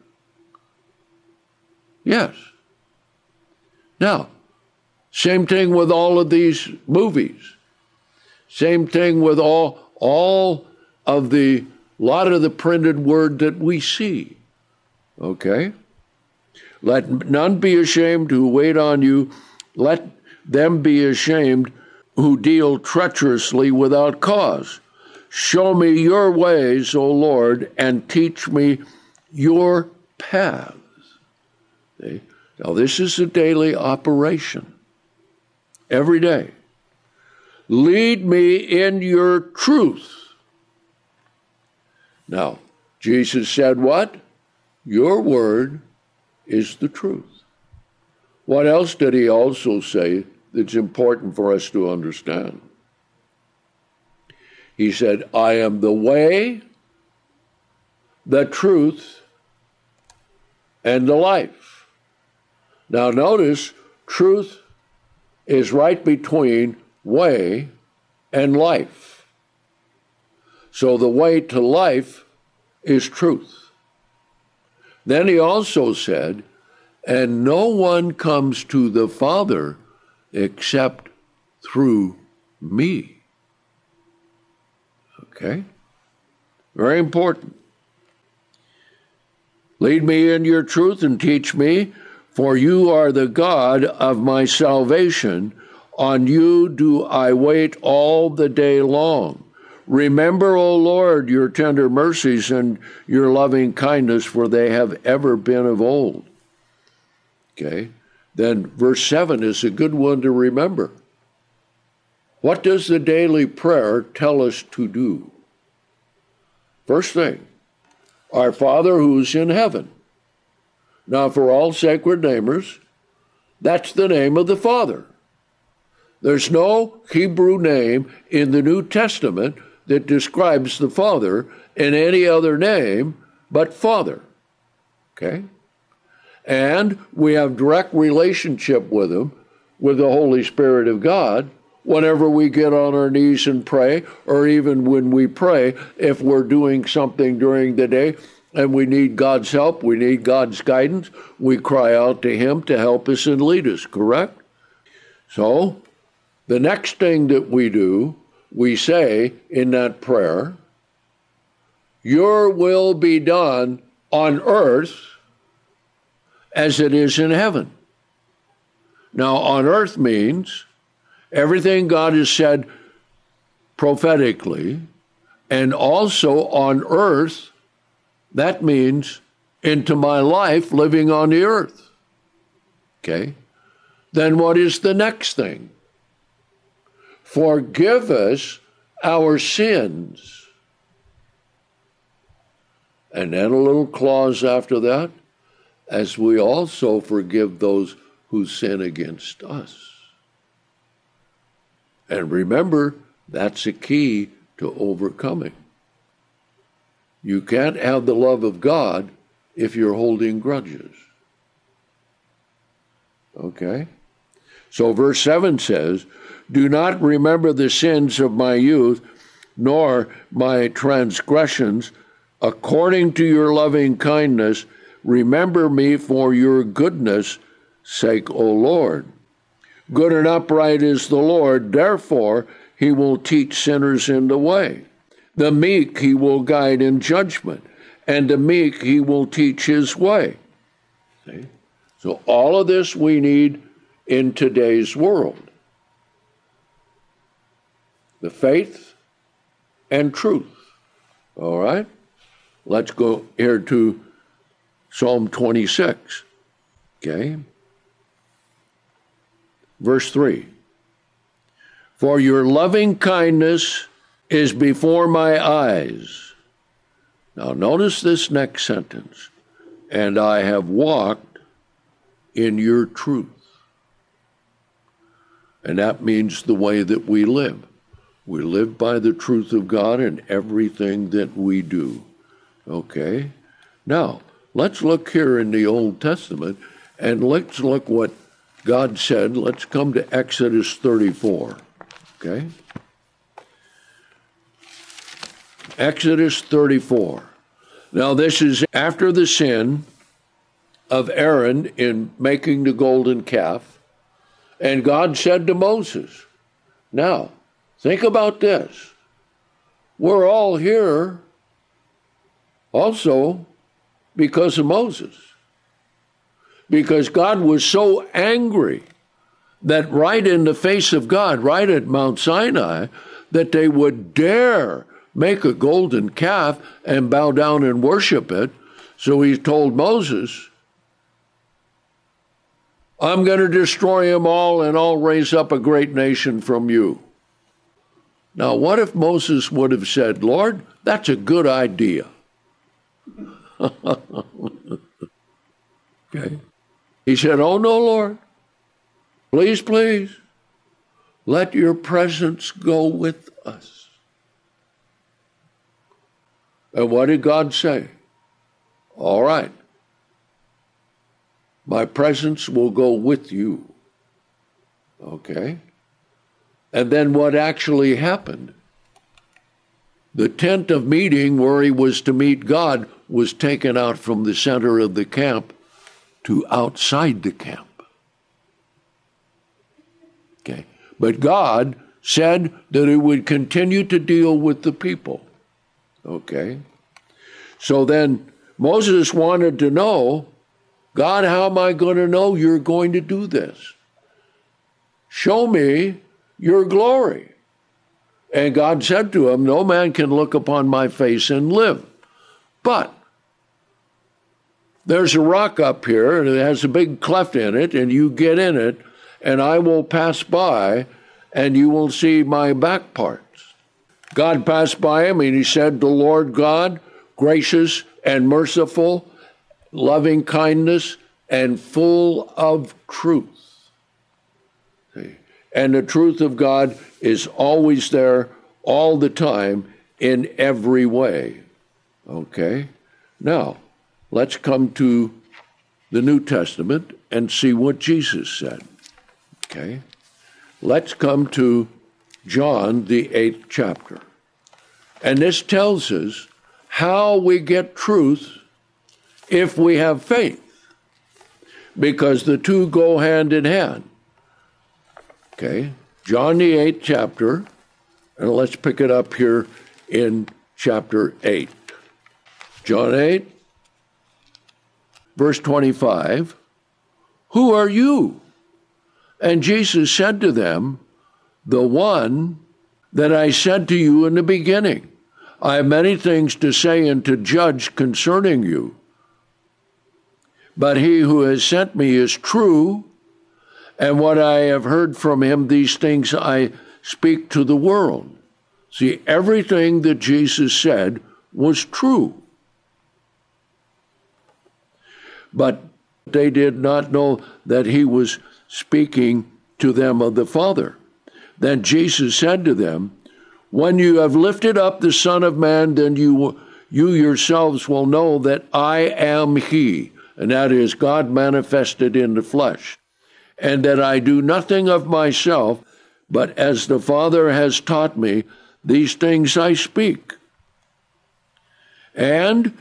Yes. Now, same thing with all of these movies. Same thing with all of the lot of the printed word that we see. Okay? Let none be ashamed who wait on you. Let them be ashamed who deal treacherously without cause. Show me your ways, O Lord, and teach me your paths. See? Now, this is a daily operation. Every day. Lead me in your truth. Now, Jesus said what? Your word is the truth. What else did he also say that's important for us to understand? He said, I am the way, the truth, and the life. Now notice, truth is right between way and life. So the way to life is truth. Then he also said, and no one comes to the Father except through me. Okay? Very important. Lead me in your truth and teach me, for you are the God of my salvation. On you do I wait all the day long. Remember, O Lord, your tender mercies and your loving kindness, for they have ever been of old. Okay? Then verse 7 is a good one to remember. What does the daily prayer tell us to do? First thing, our Father who's in heaven. Now, for all sacred namers, that's the name of the Father. There's no Hebrew name in the New Testament that describes the Father in any other name but Father. Okay? And we have direct relationship with him, with the Holy Spirit of God, whenever we get on our knees and pray, or even when we pray, if we're doing something during the day And we need God's help. We need God's guidance. We cry out to him to help us and lead us, correct? So the next thing that we do, we say in that prayer, your will be done on earth as it is in heaven. Now, on earth means everything God has said prophetically, and also on earth, that means into my life living on the earth. Okay? Then what is the next thing? Forgive us our sins. And then a little clause after that, as we also forgive those who sin against us. And remember, that's a key to overcoming. You can't have the love of God if you're holding grudges. Okay? So verse 7 says, do not remember the sins of my youth, nor my transgressions. According to your loving kindness, remember me for your goodness' sake, O Lord. Good and upright is the Lord, therefore he will teach sinners in the way. The meek he will guide in judgment, and the meek he will teach his way. See? So all of this we need in today's world. The faith and truth. All right? Let's go here to Psalm 26. Okay? Verse 3. For your loving kindness is before my eyes. Now notice this next sentence. And I have walked in your truth. And that means the way that we live. We live by the truth of God in everything that we do. Okay? Now, let's look here in the Old Testament, and let's look what God said. Let's come to Exodus 34. Okay? Exodus 34. Now this is after the sin of Aaron in making the golden calf. And God said to Moses, now, think about this. We're all here also because of Moses. Because God was so angry that right in the face of God, right at Mount Sinai, that they would dare make a golden calf and bow down and worship it. So he told Moses, I'm going to destroy them all and I'll raise up a great nation from you. Now, what if Moses would have said, Lord, that's a good idea. Okay. He said, oh no, Lord, please, please, let your presence go with us. And what did God say? All right, my presence will go with you. Okay? And then what actually happened? The tent of meeting where he was to meet God was taken out from the center of the camp to outside the camp. Okay? But God said that he would continue to deal with the people. Okay, so then Moses wanted to know, God, how am I going to know you're going to do this? Show me your glory. And God said to him, no man can look upon my face and live. But there's a rock up here, and it has a big cleft in it, and you get in it, and I will pass by, and you will see my back part. God passed by him, and he said, the Lord God, gracious and merciful, loving kindness, and full of truth. See? And the truth of God is always there, all the time, in every way. Okay? Now, let's come to the New Testament and see what Jesus said. Okay? Let's come to John, the 8th chapter. And this tells us how we get truth if we have faith, because the two go hand in hand. Okay, John the 8th chapter, and let's pick it up here in chapter 8. John 8, verse 25, "Who are you?" And Jesus said to them, "The one that I said to you in the beginning. I have many things to say and to judge concerning you, but he who has sent me is true, and what I have heard from him, these things I speak to the world." See, everything that Jesus said was true. But they did not know that he was speaking to them of the Father. Then Jesus said to them, "When you have lifted up the Son of Man, then you yourselves will know that I am he," and that is God manifested in the flesh, "and that I do nothing of myself, but as the Father has taught me, these things I speak. And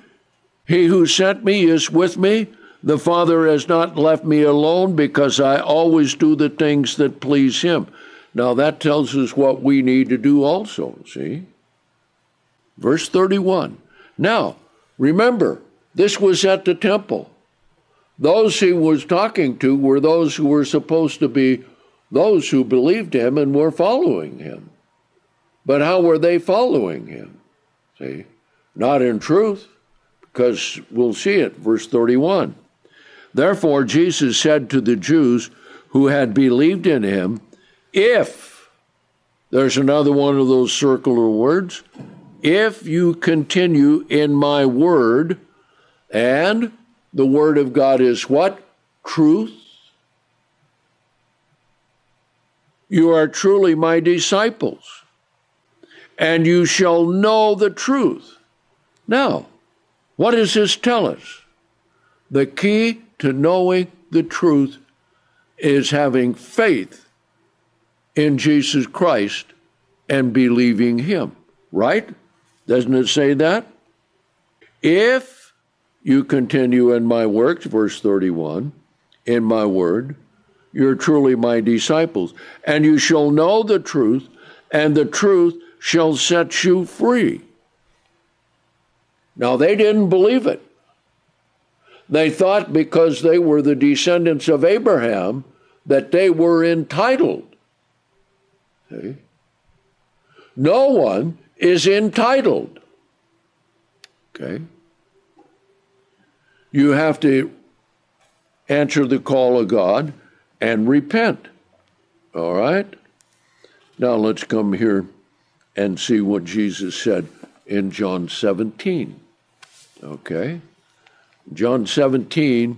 he who sent me is with me. The Father has not left me alone, because I always do the things that please him." Now that tells us what we need to do also, see? Verse 31, "Now, remember, this was at the temple. Those he was talking to were those who were supposed to be those who believed him and were following him. But how were they following him? See? Not in truth, because we'll see it, verse 31. "Therefore Jesus said to the Jews who had believed in him," if, there's another one of those circular words, "if you continue in my word," and the word of God is what? Truth. "You are truly my disciples, and you shall know the truth." Now, what does this tell us? The key to knowing the truth is having faith in Jesus Christ and believing him, right? Doesn't it say that? "If you continue in my works," verse 31, "in my word, you're truly my disciples, and you shall know the truth, and the truth shall set you free." Now, they didn't believe it. They thought because they were the descendants of Abraham that they were entitled. Okay. No one is entitled. Okay. You have to answer the call of God and repent. All right? Now let's come here and see what Jesus said in John 17. Okay? John 17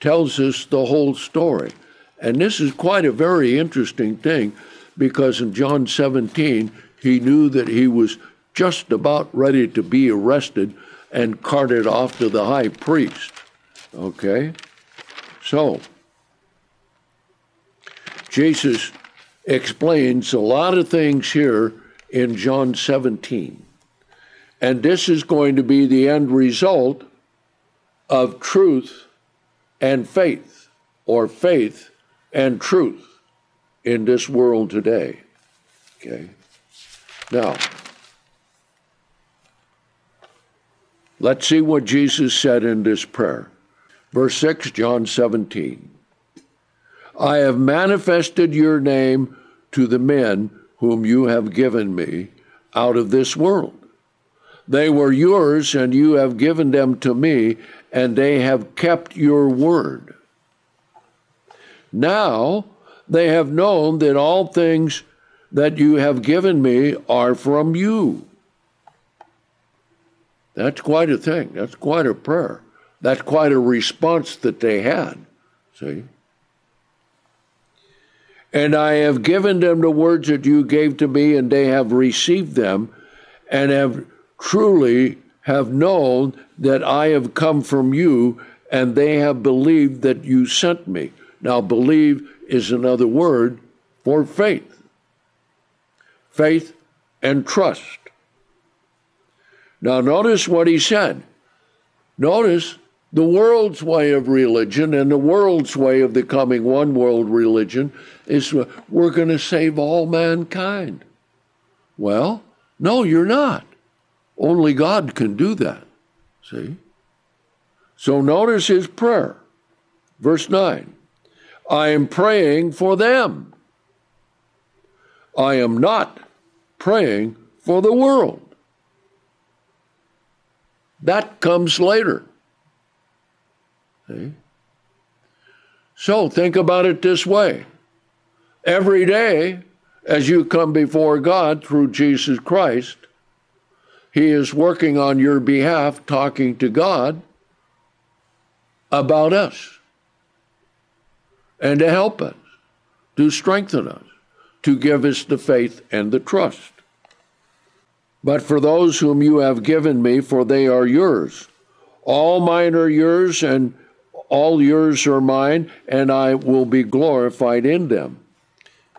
tells us the whole story. And this is quite a very interesting thing, because in John 17, he knew that he was just about ready to be arrested and carted off to the high priest. Okay? So, Jesus explains a lot of things here in John 17. And this is going to be the end result of truth and faith, or faith and truth, in this world today. Okay. Now, let's see what Jesus said in this prayer. Verse 6, John 17. "I have manifested your name to the men whom you have given me out of this world. They were yours, and you have given them to me, and they have kept your word. Now, they have known that all things that you have given me are from you." That's quite a thing. That's quite a prayer. That's quite a response that they had, see? "And I have given them the words that you gave to me, and they have received them, and have truly have known that I have come from you, and they have believed that you sent me." Now, believe is another word for faith. Faith and trust. Now, notice what he said. Notice The world's way of religion and the world's way of the coming one world religion is we're going to save all mankind. Well, no, you're not. Only God can do that, see? So notice his prayer, verse 9. I am praying for them. I am not praying for the world. That comes later. See? So think about it this way. Every day, as you come before God through Jesus Christ, he is working on your behalf, talking to God about us and to help us, to strengthen us, to give us the faith and the trust. But for those whom you have given me, for they are yours. All mine are yours, and all yours are mine, and I will be glorified in them.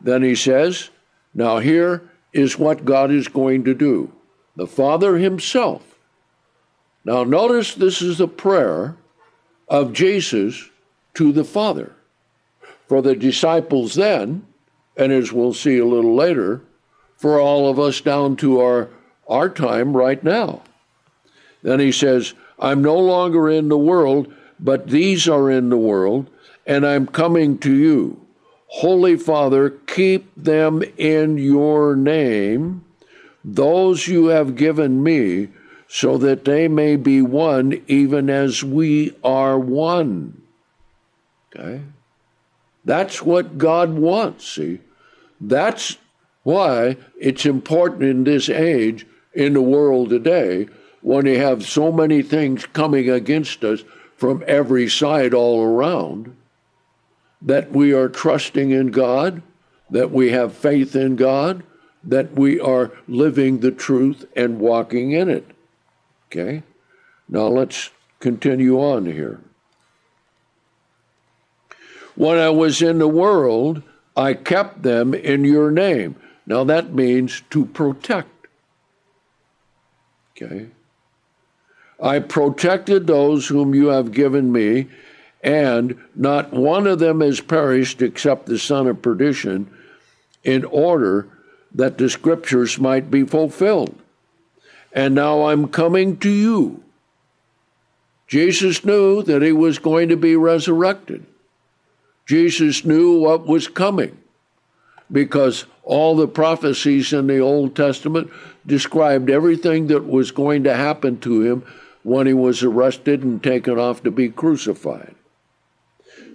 Then he says, now here is what God is going to do. The Father himself. Now notice this is a prayer of Jesus to the Father. For the disciples then, and as we'll see a little later, for all of us down to our time right now. Then he says, I'm no longer in the world, but these are in the world, and I'm coming to you. Holy Father, keep them in your name, those you have given me, so that they may be one, even as we are one. Okay? That's what God wants, see? That's why it's important in this age, in the world today, when you have so many things coming against us from every side all around, that we are trusting in God, that we have faith in God, that we are living the truth and walking in it. Okay? Now let's continue on here. When I was in the world, I kept them in your name. Now that means to protect. Okay? I protected those whom you have given me, and not one of them has perished except the son of perdition, in order that the scriptures might be fulfilled. And now I'm coming to you. Jesus knew that he was going to be resurrected. Jesus knew what was coming, because all the prophecies in the Old Testament described everything that was going to happen to him when he was arrested and taken off to be crucified.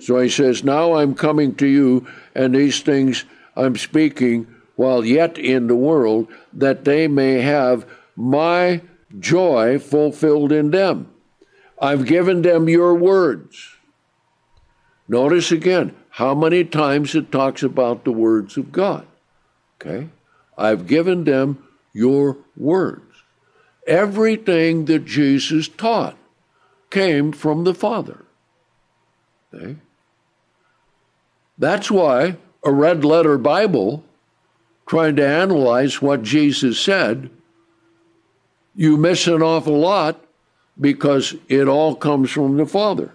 So he says, now I'm coming to you, and these things I'm speaking while yet in the world, that they may have my joy fulfilled in them. I've given them your words. Notice again how many times it talks about the words of God. Okay? I've given them your words. Everything that Jesus taught came from the Father. Okay? That's why a red letter Bible trying to analyze what Jesus said, you miss an awful lot, because it all comes from the Father.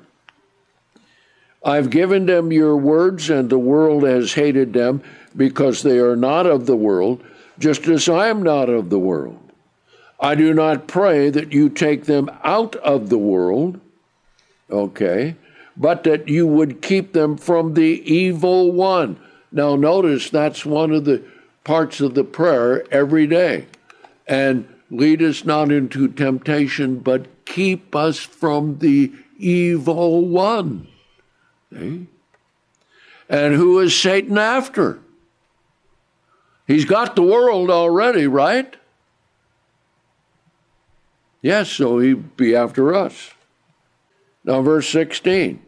I've given them your words, and the world has hated them, because they are not of the world, just as I am not of the world. I do not pray that you take them out of the world, okay, but that you would keep them from the evil one. Now notice that's one of the parts of the prayer every day. And lead us not into temptation, but keep us from the evil one. See? And who is Satan after? He's got the world already, right? Yes, so he'd be after us. Now verse 16.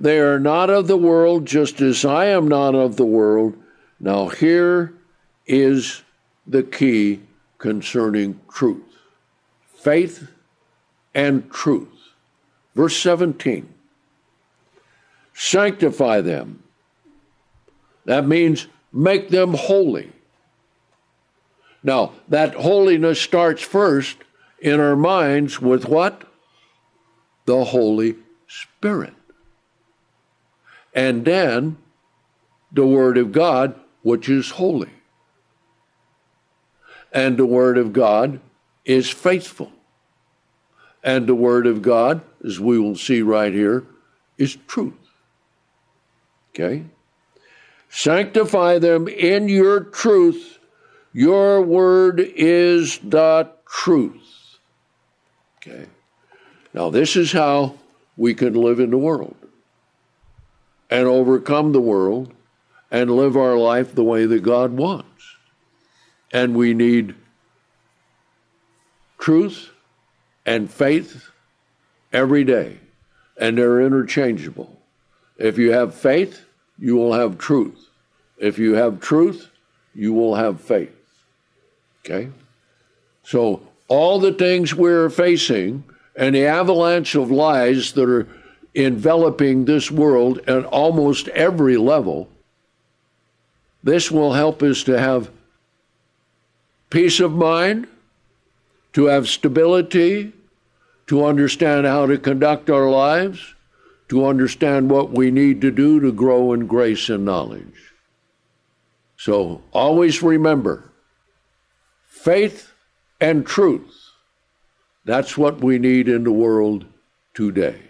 They are not of the world, just as I am not of the world. Now here is the key concerning truth, faith and truth. Verse 17, sanctify them. That means make them holy. Now, that holiness starts first in our minds with what? the Holy Spirit. And then the Word of God, which is holy. And the Word of God is faithful. And the Word of God, as we will see right here, is truth. Okay? Sanctify them in your truth. Your word is the truth. Okay? Now, this is how we can live in the world and overcome the world and live our life the way that God wants. And we need truth and faith every day, and they're interchangeable. If you have faith, you will have truth. If you have truth, you will have faith. Okay? So all the things we're facing and the avalanche of lies that are enveloping this world at almost every level, this will help us to have peace of mind, to have stability, to understand how to conduct our lives, to understand what we need to do to grow in grace and knowledge. So always remember, faith and truth, that's what we need in the world today.